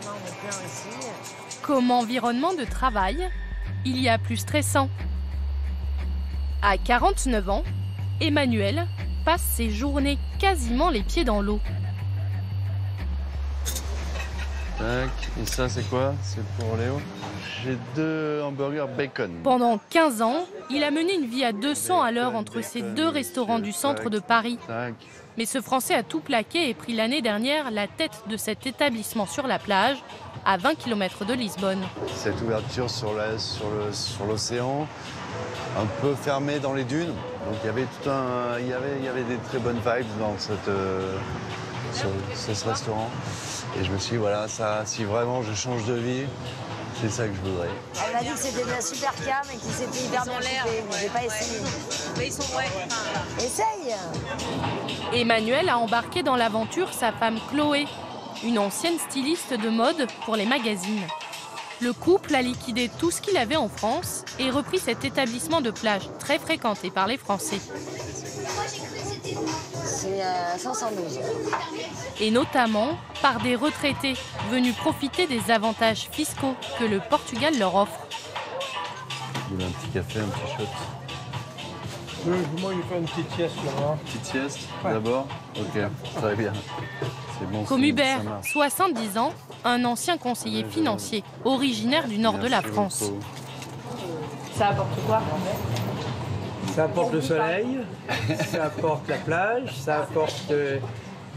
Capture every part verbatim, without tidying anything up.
Demain, on est plein aussi. Comme environnement de travail, il y a plus stressant. À quarante-neuf ans, Emmanuel passe ses journées quasiment les pieds dans l'eau. Tac, et ça c'est quoi? C'est pour Léo. J'ai deux hamburgers bacon. Pendant quinze ans, il a mené une vie à deux cents à l'heure entre bacon, ces deux restaurants du centre tac, de Paris. Tac. Mais ce Français a tout plaqué et pris l'année dernière la tête de cet établissement sur la plage, à vingt kilomètres de Lisbonne. Cette ouverture sur la, sur le, sur l'océan, un peu fermée dans les dunes. Donc il y avait tout un, il y avait, il y avait des très bonnes vibes dans cette, euh, ce, ce restaurant. Et je me suis dit, voilà, ça, si vraiment je change de vie, c'est ça que je voudrais. On m'a dit que c'était bien super calme et qu'ils s'étaient hyper bien chauffés. J'ai pas essayé. Mais ils sont vrais. Essaye! Emmanuel a embarqué dans l'aventure sa femme Chloé, une ancienne styliste de mode pour les magazines. Le couple a liquidé tout ce qu'il avait en France et repris cet établissement de plage très fréquenté par les Français. C'est euh, cent douze. Et notamment par des retraités venus profiter des avantages fiscaux que le Portugal leur offre. Vous voulez un petit café, un petit shot? Oui, moi je vais faire une petite sieste là-bas. Petite sieste ouais. D'abord? Ok, très bien. Bon, comme Hubert, soixante-dix ans, un ancien conseiller financier, originaire du nord Merci de la France. Beaucoup. Ça apporte quoi? Ça apporte le soleil, ça apporte la plage, ça apporte euh,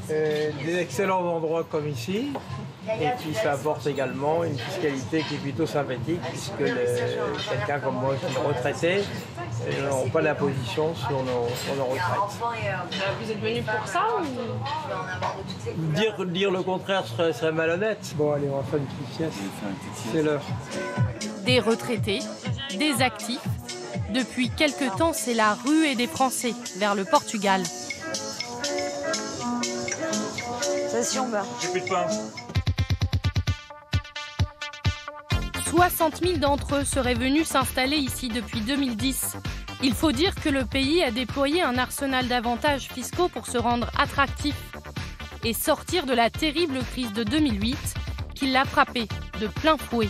euh, des excellents endroits comme ici. Et puis ça apporte également une fiscalité qui est plutôt sympathique, puisque quelqu'un comme moi qui est retraité, n'auront pas l'imposition sur nos, sur nos retraites. Vous êtes venu pour ça ou... dire, dire le contraire serait, serait malhonnête. Bon, allez, on va faire une petite sieste. C'est l'heure. Des retraités, des actifs. Depuis quelque temps, c'est la ruée des Français vers le Portugal. Station bas. J'ai plus de pain. soixante mille d'entre eux seraient venus s'installer ici depuis deux mille dix. Il faut dire que le pays a déployé un arsenal d'avantages fiscaux pour se rendre attractif et sortir de la terrible crise de deux mille huit qui l'a frappé de plein fouet.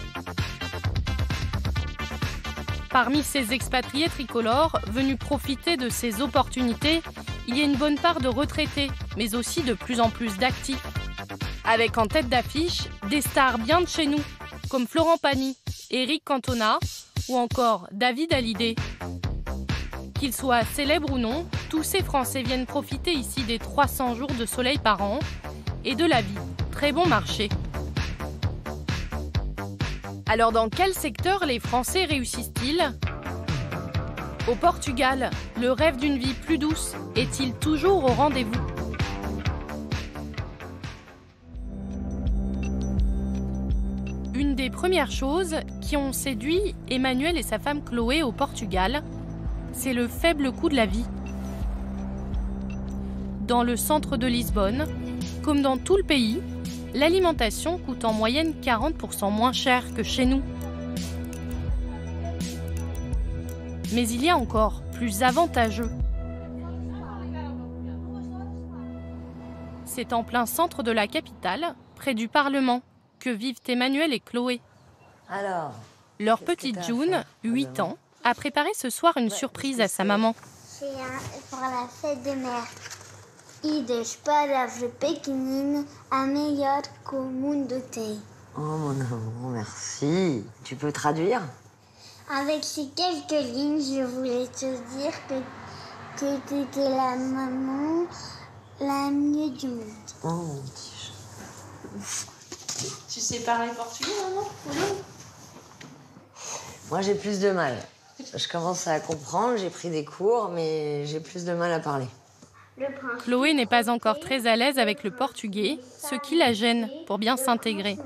Parmi ces expatriés tricolores venus profiter de ces opportunités, il y a une bonne part de retraités, mais aussi de plus en plus d'actifs. Avec en tête d'affiche des stars bien de chez nous, comme Florent Pagny, Eric Cantona ou encore David Hallyday. Qu'ils soient célèbres ou non, tous ces Français viennent profiter ici des trois cents jours de soleil par an et de la vie très bon marché. Alors dans quel secteur les Français réussissent-ils? Au Portugal, le rêve d'une vie plus douce est-il toujours au rendez-vous? Une des premières choses qui ont séduit Emmanuel et sa femme Chloé au Portugal, c'est le faible coût de la vie. Dans le centre de Lisbonne, comme dans tout le pays, l'alimentation coûte en moyenne quarante pour cent moins cher que chez nous. Mais il y a encore plus avantageux. C'est en plein centre de la capitale, près du Parlement, que vivent Emmanuel et Chloé. Alors, leur petite June, huit ans, a préparé ce soir une ouais, surprise à sa maman. C'est pour la fête de mère. E das palavras pequeninas, a meilleure que o mundo tem. Oh mon amour, merci. Tu peux traduire? Avec ces quelques lignes, je voulais te dire que, que tu étais la maman la mieux du monde. Oh mon Dieu. Tu sais parler portugais, maman? Oui. Moi, j'ai plus de mal. Je commence à comprendre, j'ai pris des cours, mais j'ai plus de mal à parler. Chloé n'est pas encore très à l'aise avec le portugais, ce qui la gêne pour bien s'intégrer.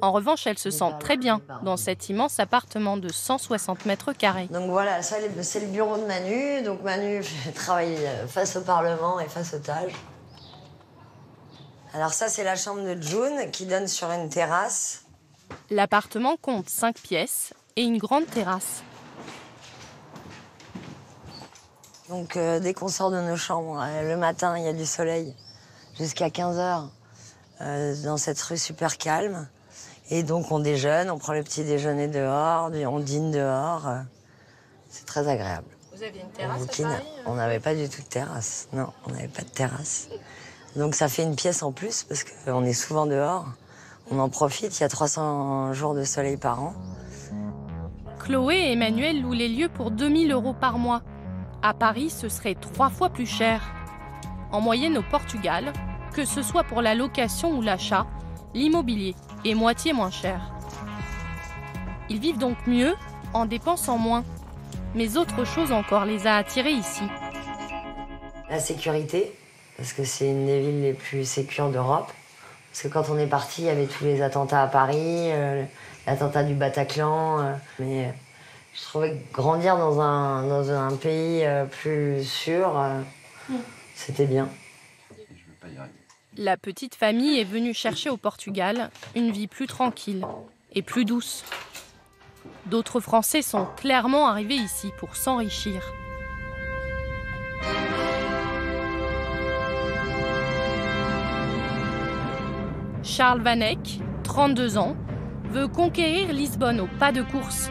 En revanche, elle se sent très bien dans cet immense appartement de cent soixante mètres carrés. Donc voilà, ça c'est le bureau de Manu. Donc Manu travaille face au Parlement et face au Tage. Alors ça, c'est la chambre de June qui donne sur une terrasse. L'appartement compte cinq pièces et une grande terrasse. Donc euh, dès qu'on sort de nos chambres, euh, le matin, il y a du soleil jusqu'à quinze heures euh, dans cette rue super calme. Et donc on déjeune, on prend le petit déjeuner dehors, on dîne dehors. C'est très agréable. Vous aviez une terrasse à Paris ? On n'avait pas du tout de terrasse. Non, on n'avait pas de terrasse. Donc ça fait une pièce en plus parce qu'on est souvent dehors. On en profite, il y a trois cents jours de soleil par an. Chloé et Emmanuel louent les lieux pour deux mille euros par mois. À Paris, ce serait trois fois plus cher. En moyenne au Portugal, que ce soit pour la location ou l'achat, l'immobilier est moitié moins cher. Ils vivent donc mieux en dépensant moins. Mais autre chose encore les a attirés ici. La sécurité, parce que c'est une des villes les plus sécures d'Europe. Parce que quand on est parti, il y avait tous les attentats à Paris, euh, l'attentat du Bataclan. Euh, mais euh, je trouvais que grandir dans un, dans un pays euh, plus sûr, euh, mmh. c'était bien. La petite famille est venue chercher au Portugal une vie plus tranquille et plus douce. D'autres Français sont clairement arrivés ici pour s'enrichir. Charles Vanneck, trente-deux ans, veut conquérir Lisbonne au pas de course.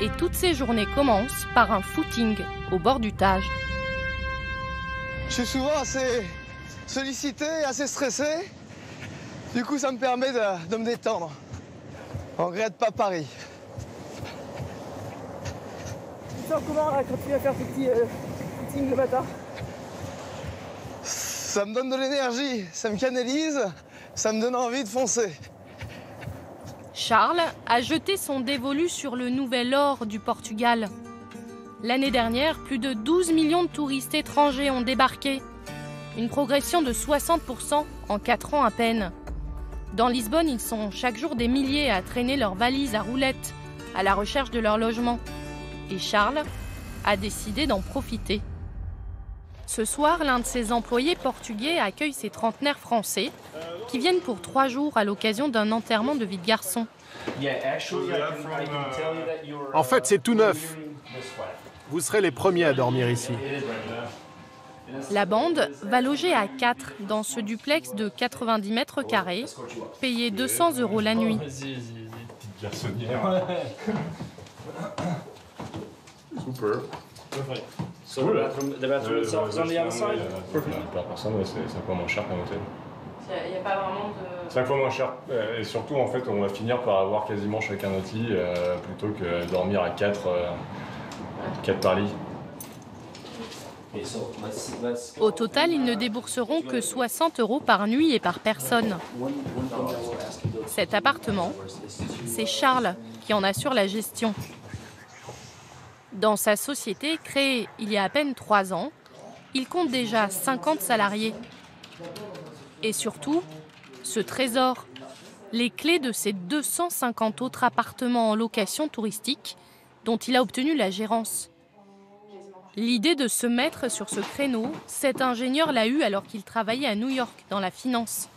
Et toutes ses journées commencent par un footing au bord du Tage. Je suis souvent assez sollicité, assez stressé. Du coup, ça me permet de, de me détendre. On ne regrette pas Paris. Tu sens comment quand tu viens faire ce petit euh, footing le matin? Ça me donne de l'énergie, ça me canalise. Ça me donne envie de foncer. Charles a jeté son dévolu sur le nouvel or du Portugal. L'année dernière, plus de douze millions de touristes étrangers ont débarqué. Une progression de soixante pour cent en quatre ans à peine. Dans Lisbonne, ils sont chaque jour des milliers à traîner leurs valises à roulettes, à la recherche de leur logement. Et Charles a décidé d'en profiter. Ce soir, l'un de ses employés portugais accueille ses trentenaires français qui viennent pour trois jours à l'occasion d'un enterrement de vie de garçon. En fait, c'est tout neuf. Vous serez les premiers à dormir ici. La bande va loger à quatre dans ce duplex de quatre-vingt-dix mètres carrés, payé deux cents euros la nuit. Super. So the bathroom, the bathroom itself is on the other side? Par personne, c'est cinq fois moins cher qu'un hôtel. Il n'y a pas vraiment de... cinq fois moins cher. Et surtout, en fait, on va finir par avoir quasiment chacun notre lit euh, plutôt que dormir à quatre, euh, quatre par lit. Au total, ils ne débourseront que soixante euros par nuit et par personne. Cet appartement, c'est Charles qui en assure la gestion. Dans sa société, créée il y a à peine trois ans, il compte déjà cinquante salariés. Et surtout, ce trésor, les clés de ses deux cent cinquante autres appartements en location touristique dont il a obtenu la gérance. L'idée de se mettre sur ce créneau, cet ingénieur l'a eue alors qu'il travaillait à New York dans la finance.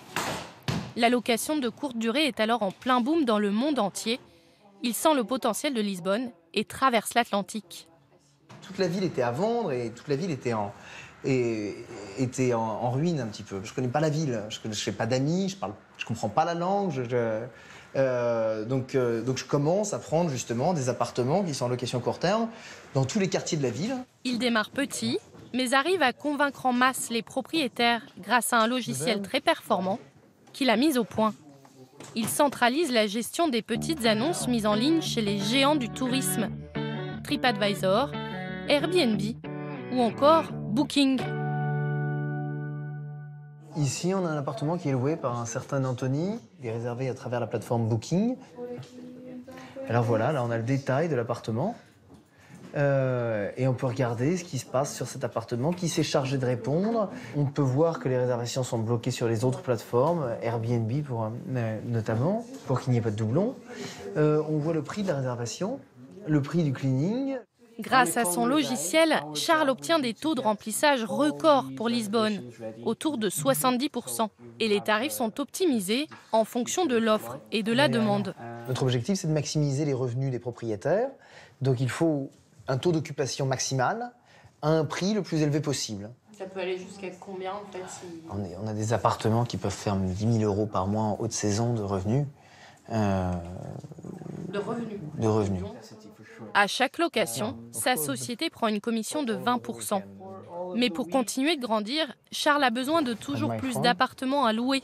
La location de courte durée est alors en plein boom dans le monde entier. Il sent le potentiel de Lisbonne et traverse l'Atlantique. Toute la ville était à vendre et toute la ville était en, et, était en, en ruine un petit peu. Je ne connais pas la ville, je ne fais pas d'amis, je ne je comprends pas la langue. Je, je, euh, donc, euh, donc je commence à prendre justement des appartements qui sont en location court terme dans tous les quartiers de la ville. Il démarre petit, mais arrive à convaincre en masse les propriétaires grâce à un logiciel très performant qu'il a mis au point. Il centralise la gestion des petites annonces mises en ligne chez les géants du tourisme. TripAdvisor, Airbnb ou encore Booking. Ici, on a un appartement qui est loué par un certain Antonio. Il est réservé à travers la plateforme Booking. Alors voilà, là on a le détail de l'appartement. Euh, et on peut regarder ce qui se passe sur cet appartement, qui s'est chargé de répondre. On peut voir que les réservations sont bloquées sur les autres plateformes, Airbnb pour, euh, notamment, pour qu'il n'y ait pas de doublons. Euh, on voit le prix de la réservation, le prix du cleaning. Grâce à son logiciel, Charles obtient des taux de remplissage records pour Lisbonne, autour de soixante-dix pour cent. Et les tarifs sont optimisés en fonction de l'offre et de la demande. Notre objectif, c'est de maximiser les revenus des propriétaires. Donc il faut un taux d'occupation maximal à un prix le plus élevé possible. Ça peut aller jusqu'à combien, en fait si... on, est, on a des appartements qui peuvent faire dix mille euros par mois en haute saison de revenus. euh, de revenus. De revenus. À chaque location, sa société prend une commission de vingt pour cent. Mais pour continuer de grandir, Charles a besoin de toujours plus d'appartements à louer.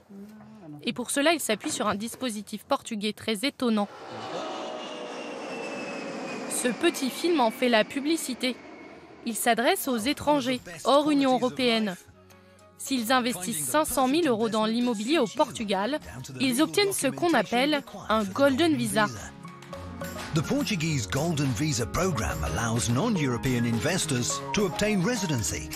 Et pour cela, il s'appuie sur un dispositif portugais très étonnant. Ce petit film en fait la publicité. Il s'adresse aux étrangers, hors Union européenne. S'ils investissent cinq cent mille euros dans l'immobilier au Portugal, ils obtiennent ce qu'on appelle un Golden Visa. The Portuguese Golden Visa program allows non-European investors to obtain residency.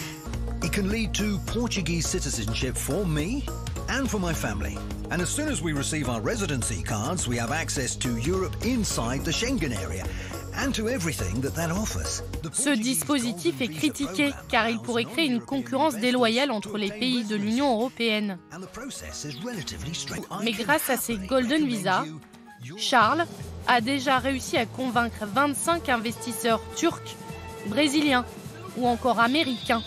It can lead to Portuguese citizenship for me and for my family. And as soon as we receive our residency cards, we have access to Europe inside the Schengen area and to everything that that offers. Ce dispositif est critiqué car il pourrait créer une concurrence déloyale entre les pays de l'Union européenne. Mais grâce à ces Golden Visas, Charles a déjà réussi à convaincre vingt-cinq investisseurs turcs, brésiliens ou encore américains.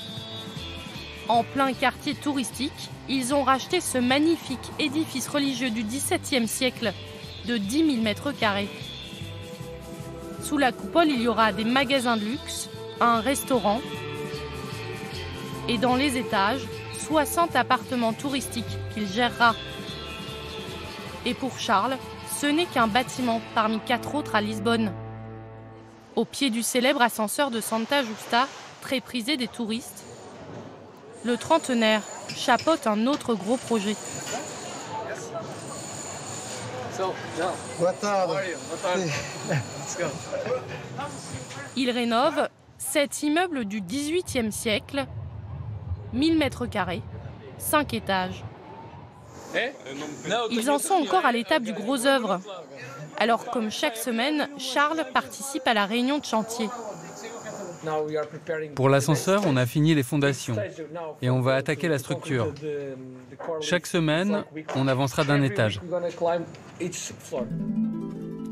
En plein quartier touristique, ils ont racheté ce magnifique édifice religieux du dix-septième siècle de dix mille mètres carrés. Sous la coupole, il y aura des magasins de luxe, un restaurant et dans les étages, soixante appartements touristiques qu'il gérera. Et pour Charles, ce n'est qu'un bâtiment parmi quatre autres à Lisbonne. Au pied du célèbre ascenseur de Santa Justa, très prisé des touristes, le trentenaire chapeaute un autre gros projet. Il rénove cet immeuble du dix-huitième siècle, mille mètres carrés, cinq étages. Ils en sont encore à l'étape du gros œuvre. Alors, comme chaque semaine, Charles participe à la réunion de chantier. Pour l'ascenseur, on a fini les fondations et on va attaquer la structure. Chaque semaine, on avancera d'un étage.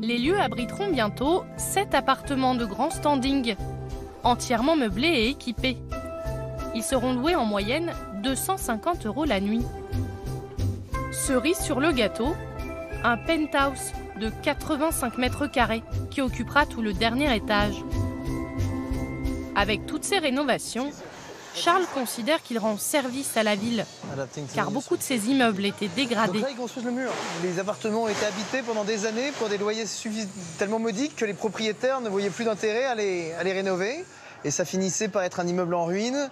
Les lieux abriteront bientôt sept appartements de grand standing, entièrement meublés et équipés. Ils seront loués en moyenne deux cent cinquante euros la nuit. Cerise sur le gâteau, un penthouse de quatre-vingt-cinq mètres carrés qui occupera tout le dernier étage. Avec toutes ces rénovations, Charles considère qu'il rend service à la ville, car beaucoup de ses immeubles étaient dégradés. Donc là, ils construisent le mur. Les appartements ont été habités pendant des années pour des loyers tellement modiques que les propriétaires ne voyaient plus d'intérêt à les, à les rénover. Et ça finissait par être un immeuble en ruine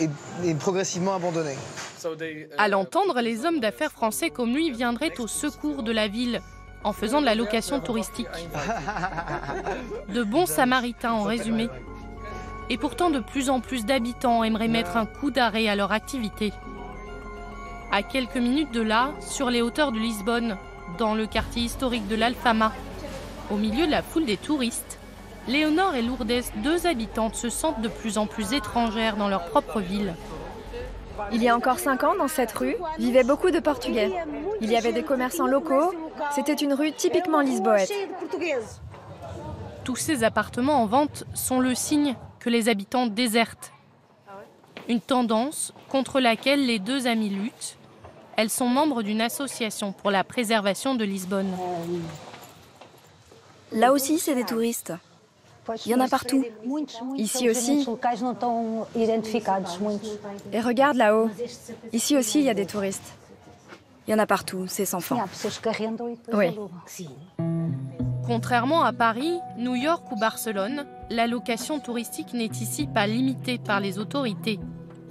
et, et progressivement abandonné. À l'entendre, les hommes d'affaires français comme lui viendraient au secours de la ville en faisant de la location touristique. De bons samaritains en résumé. Et pourtant, de plus en plus d'habitants aimeraient mettre un coup d'arrêt à leur activité. À quelques minutes de là, sur les hauteurs de Lisbonne, dans le quartier historique de l'Alfama, au milieu de la foule des touristes, Léonor et Lourdes, deux habitantes, se sentent de plus en plus étrangères dans leur propre ville. Il y a encore cinq ans, dans cette rue, vivaient beaucoup de Portugais. Il y avait des commerçants locaux, c'était une rue typiquement lisboète. Tous ces appartements en vente sont le signe que les habitants désertent. Une tendance contre laquelle les deux amies luttent. Elles sont membres d'une association pour la préservation de Lisbonne. Là aussi, c'est des touristes. Il y en a partout. Ici aussi. Et regarde là-haut. Ici aussi, il y a des touristes. Il y en a partout, c'est sans fin. Oui. Contrairement à Paris, New York ou Barcelone, la location touristique n'est ici pas limitée par les autorités.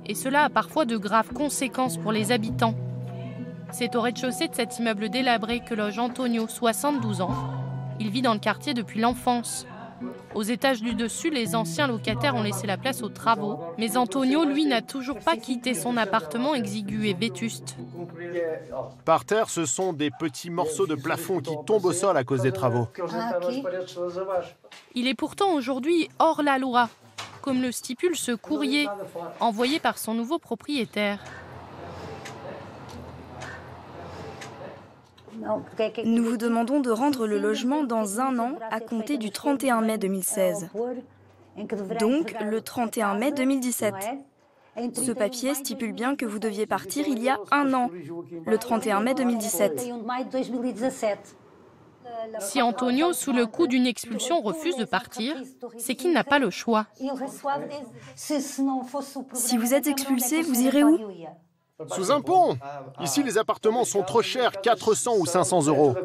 Et cela a parfois de graves conséquences pour les habitants. C'est au rez-de-chaussée de cet immeuble délabré que loge Antonio, soixante-douze ans. Il vit dans le quartier depuis l'enfance. Aux étages du dessus, les anciens locataires ont laissé la place aux travaux. Mais Antonio, lui, n'a toujours pas quitté son appartement exigu et vétuste. Par terre, ce sont des petits morceaux de plafond qui tombent au sol à cause des travaux. Ah, okay. Il est pourtant aujourd'hui hors la loi, comme le stipule ce courrier envoyé par son nouveau propriétaire. Nous vous demandons de rendre le logement dans un an à compter du trente et un mai deux mille seize, donc le trente et un mai deux mille dix-sept. Ce papier stipule bien que vous deviez partir il y a un an, le trente et un mai deux mille dix-sept. Si Antonio, sous le coup d'une expulsion, refuse de partir, c'est qu'il n'a pas le choix. Si vous êtes expulsé, vous irez où ? Sous un pont. Ici, les appartements sont trop chers, quatre cents ou cinq cents euros.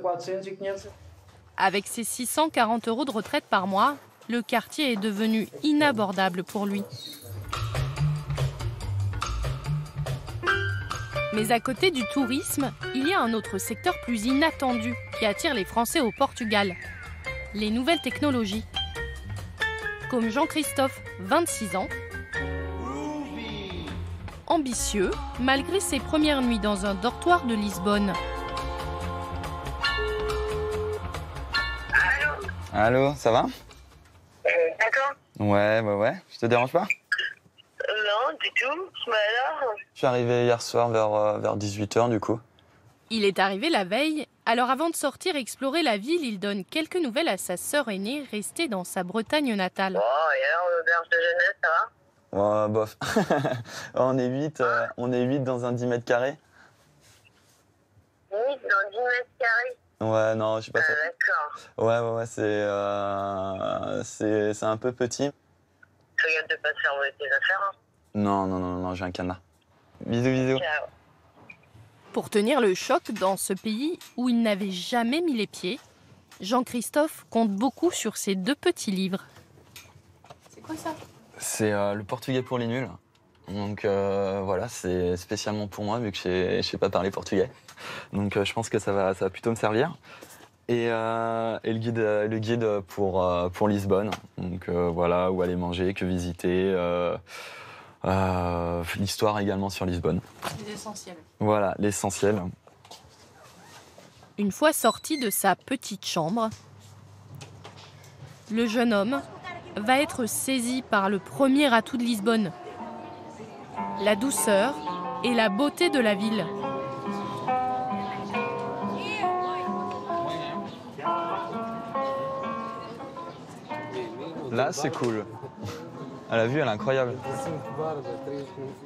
Avec ses six cent quarante euros de retraite par mois, le quartier est devenu inabordable pour lui. Mais à côté du tourisme, il y a un autre secteur plus inattendu qui attire les Français au Portugal. Les nouvelles technologies. Comme Jean-Christophe, vingt-six ans, ambitieux, malgré ses premières nuits dans un dortoir de Lisbonne. Allô ? Allô, ça va ? Euh, d'accord. Ouais, ouais, ouais. Je te dérange pas ? Non, du tout. Mais alors ? Je suis arrivé hier soir vers, vers dix-huit heures, du coup. Il est arrivé la veille. Alors avant de sortir explorer la ville, il donne quelques nouvelles à sa sœur aînée, restée dans sa Bretagne natale. Oh, et alors, l'auberge de jeunesse, ça va ? Ouais, bof. On est huit, euh, on est huit dans un dix mètres carrés. huit dans dix mètres carrés ? Ouais, non, je sais pas. Ah, d'accord. Ouais, ouais, ouais, c'est... Euh, c'est c'est un peu petit. Fais gaffe de pas te faire voler tes affaires, hein. Non, non, non, non, j'ai un canard. Bisous, bisous. Ciao. Pour tenir le choc dans ce pays où il n'avait jamais mis les pieds, Jean-Christophe compte beaucoup sur ses deux petits livres. C'est quoi ça ? C'est euh, le portugais pour les nuls. Donc euh, voilà, c'est spécialement pour moi, vu que je ne sais pas parler portugais. Donc euh, je pense que ça va, ça va plutôt me servir. Et, euh, et le guide, le guide pour, pour Lisbonne. Donc euh, voilà, où aller manger, que visiter. Euh, euh, l'histoire également sur Lisbonne. L'essentiel. Voilà, l'essentiel. Une fois sorti de sa petite chambre, le jeune homme va être saisi par le premier atout de Lisbonne. La douceur et la beauté de la ville. Là, c'est cool. La vue, elle est incroyable.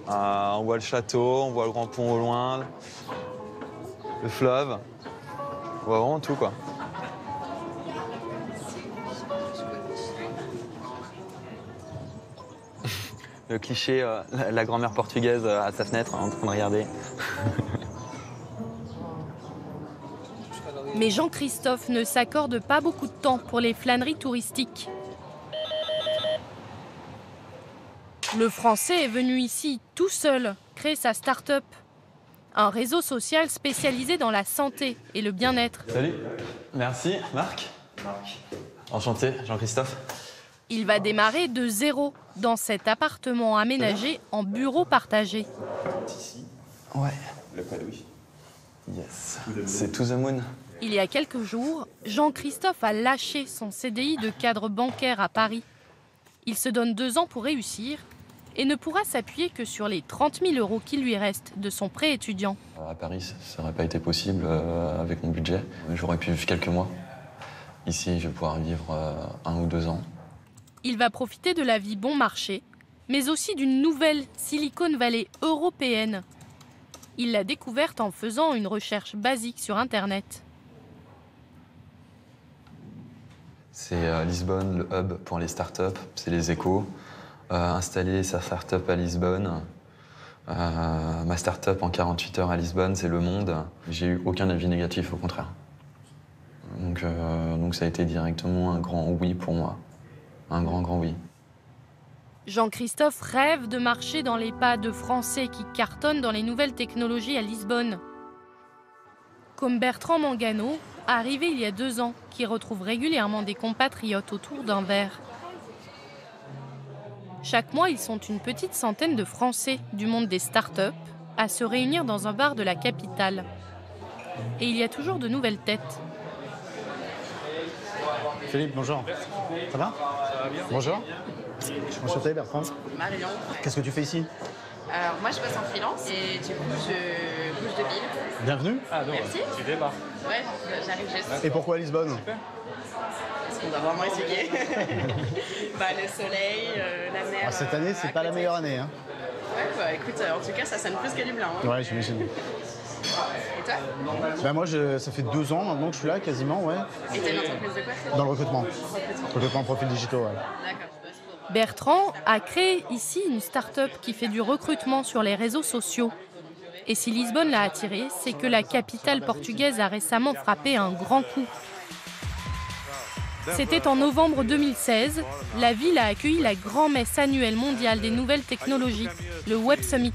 Euh, on voit le château, on voit le grand pont au loin, le fleuve. On voit vraiment tout, quoi. Le cliché, euh, la, la grand-mère portugaise euh, à sa fenêtre, en train de regarder. Mais Jean-Christophe ne s'accorde pas beaucoup de temps pour les flâneries touristiques. Le Français est venu ici tout seul créer sa start-up. Un réseau social spécialisé dans la santé et le bien-être. Salut, merci Marc. Marc. Enchanté, Jean-Christophe. Il va démarrer de zéro dans cet appartement aménagé en bureau partagé. Ouais. Le padouille. Yes. C'est to the moon. Il y a quelques jours, Jean-Christophe a lâché son C D I de cadre bancaire à Paris. Il se donne deux ans pour réussir et ne pourra s'appuyer que sur les trente mille euros qui lui restent de son prêt étudiant. À Paris, ça n'aurait pas été possible avec mon budget. J'aurais pu vivre quelques mois. Ici, je vais pouvoir vivre un ou deux ans. Il va profiter de la vie bon marché, mais aussi d'une nouvelle Silicon Valley européenne. Il l'a découverte en faisant une recherche basique sur Internet. C'est euh, Lisbonne, le hub pour les startups, c'est les échos. Euh, installer sa startup à Lisbonne, euh, ma startup en quarante-huit heures à Lisbonne, c'est le monde. J'ai eu aucun avis négatif, au contraire. Donc, euh, donc ça a été directement un grand oui pour moi. Un grand, grand oui. Jean-Christophe rêve de marcher dans les pas de Français qui cartonnent dans les nouvelles technologies à Lisbonne. Comme Bertrand Mangano, arrivé il y a deux ans, qui retrouve régulièrement des compatriotes autour d'un verre. Chaque mois, ils sont une petite centaine de Français du monde des start-up à se réunir dans un bar de la capitale. Et il y a toujours de nouvelles têtes. Philippe, bonjour. Ça va ? Ça va bien. Bonjour. Enchanté, Bertrand. Marion. Qu'est-ce que tu fais ici ? Alors, moi, je passe en freelance et du coup, je bouge de ville. Bienvenue. Ah, donc, merci. Tu débarques. Ouais, j'arrive juste. Et pourquoi Lisbonne ? Super. Parce qu'on doit vraiment essayer. Bah, le soleil, euh, la mer. Ah, cette année, c'est pas la meilleure année, hein. Ouais, bah, écoute, en tout cas, ça sonne plus qu'à Dublin. Hein. Ouais, j'imagine. toi? Bah moi, je, ça fait deux ans maintenant que je suis là, quasiment, ouais. Et t'as une entreprise de quoi? Dans le recrutement. Recrutement en profil digitaux, ouais. D'accord. Bertrand a créé ici une start-up qui fait du recrutement sur les réseaux sociaux. Et si Lisbonne l'a attiré, c'est que la capitale portugaise a récemment frappé un grand coup. C'était en novembre deux mille seize, la ville a accueilli la grand-messe annuelle mondiale des nouvelles technologies, le Web Summit.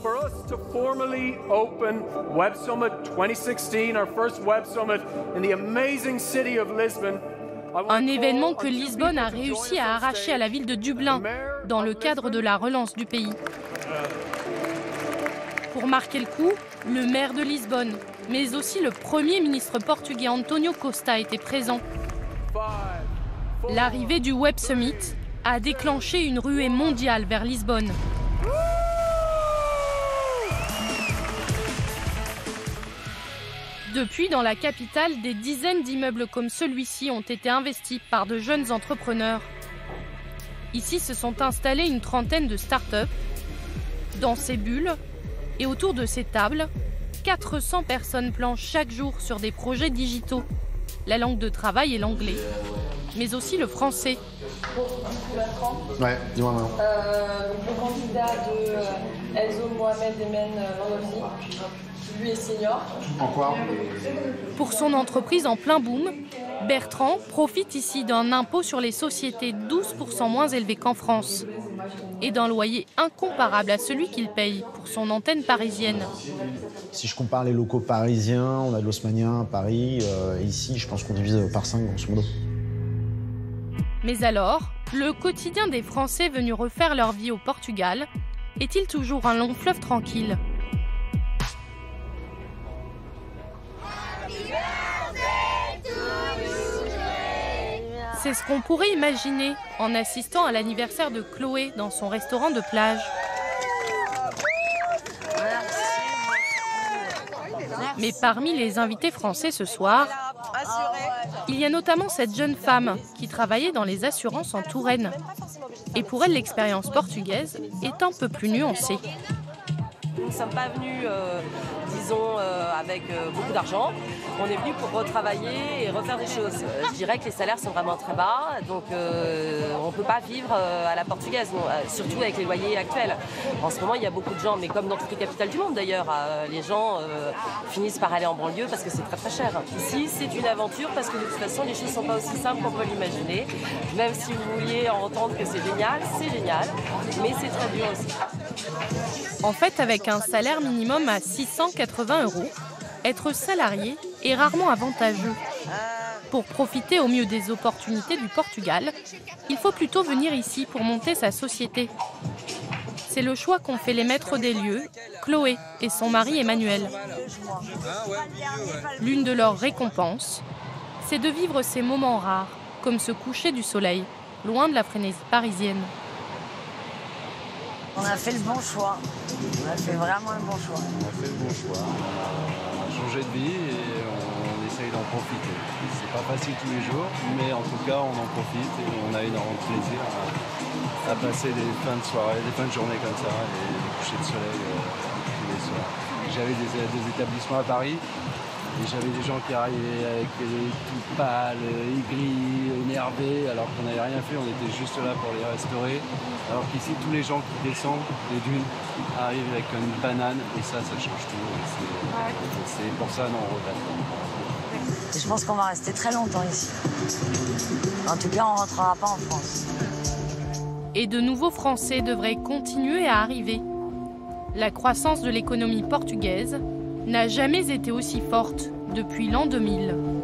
For us to formally open Web Summit twenty sixteen, our first Web Summit in the amazing city of Lisbon. Un événement que Lisbonne a réussi à arracher à la ville de Dublin dans le cadre de la relance du pays. Pour marquer le coup, le maire de Lisbonne, mais aussi le premier ministre portugais António Costa était présent. L'arrivée du Web Summit a déclenché une ruée mondiale vers Lisbonne. Depuis, dans la capitale, des dizaines d'immeubles comme celui-ci ont été investis par de jeunes entrepreneurs. Ici se sont installées une trentaine de start-up. Dans ces bulles et autour de ces tables, quatre cents personnes planchent chaque jour sur des projets digitaux. La langue de travail est l'anglais, mais aussi le français. Ouais, dis-moi maintenant. Euh, le candidat de euh, Elzo Mohamed Emen Landowski, lui est senior. En quoi? Pour son entreprise en plein boom, Bertrand profite ici d'un impôt sur les sociétés douze pour cent moins élevé qu'en France et d'un loyer incomparable à celui qu'il paye pour son antenne parisienne. Si je compare les locaux parisiens, on a de l'haussmannien à Paris, euh, ici je pense qu'on divise par cinq grosso modo. Mais alors, le quotidien des Français venus refaire leur vie au Portugal est-il toujours un long fleuve tranquille? C'est ce qu'on pourrait imaginer en assistant à l'anniversaire de Chloé dans son restaurant de plage. Mais parmi les invités français ce soir, il y a notamment cette jeune femme qui travaillait dans les assurances en Touraine. Et pour elle, l'expérience portugaise est un peu plus nuancée. Nous ne sommes pas venus, euh, disons, euh, avec euh, beaucoup d'argent. On est venus pour retravailler et refaire des choses. Euh, je dirais que les salaires sont vraiment très bas, donc euh, on ne peut pas vivre euh, à la portugaise, non, euh, surtout avec les loyers actuels. En ce moment, il y a beaucoup de gens, mais comme dans toutes les capitales du monde d'ailleurs, euh, les gens euh, finissent par aller en banlieue parce que c'est très très cher. Ici, c'est une aventure parce que de toute façon, les choses ne sont pas aussi simples qu'on peut l'imaginer. Même si vous vouliez en entendre que c'est génial, c'est génial, mais c'est très dur aussi. En fait, avec un salaire minimum à six cent quatre-vingts euros, être salarié est rarement avantageux. Pour profiter au mieux des opportunités du Portugal, il faut plutôt venir ici pour monter sa société. C'est le choix qu'ont fait les maîtres des lieux, Chloé et son mari Emmanuel. L'une de leurs récompenses, c'est de vivre ces moments rares, comme ce coucher du soleil, loin de la frénésie parisienne. On a fait le bon choix. On a fait vraiment le bon choix. On a fait le bon choix. On a changé de vie et on essaye d'en profiter. C'est pas facile tous les jours, mais en tout cas, on en profite et on a énormément de plaisir à, à passer des fins de soirée, des fins de journée comme ça, et des couchers de soleil euh, tous les soirs. J'avais des, des établissements à Paris. J'avais des gens qui arrivaient avec les tout pâles, aigris, énervés, alors qu'on n'avait rien fait, on était juste là pour les restaurer. Alors qu'ici, tous les gens qui descendent des dunes arrivent avec une banane, et ça, ça change tout. C'est pour ça, non, on regrette. Je pense qu'on va rester très longtemps ici. En tout cas, on ne rentrera pas en France. Et de nouveaux Français devraient continuer à arriver. La croissance de l'économie portugaise n'a jamais été aussi forte depuis l'an deux mille.